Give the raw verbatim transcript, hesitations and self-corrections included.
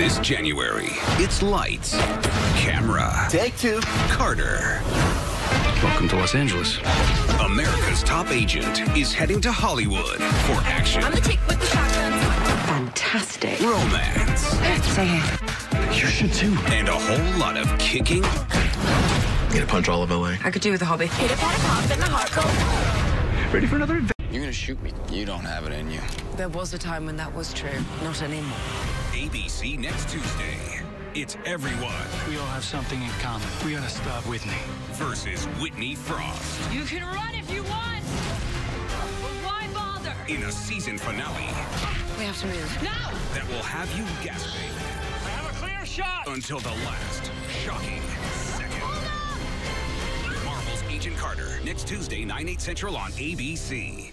This January, it's lights, camera, take two, Carter. Welcome to Los Angeles. America's top agent is heading to Hollywood for action. I'm the chick with the shotgun. Fantastic. Romance. Say it. You should too. And a whole lot of kicking. I'm gonna punch all of L A. I could do with a hobby. Hit a pat a pop in the heart. Ready for another event? You're gonna shoot me. You don't have it in you. There was a time when that was true. Not anymore. A B C next Tuesday. It's everyone. We all have something in common. We gotta stop Whitney. Versus Whitney Frost. You can run if you want, but why bother? In a season finale. We have to move. No! That will have you gasping. I have a clear shot! Until the last shocking second. Hold on! Marvel's Agent Carter. Next Tuesday, nine, eight central on A B C.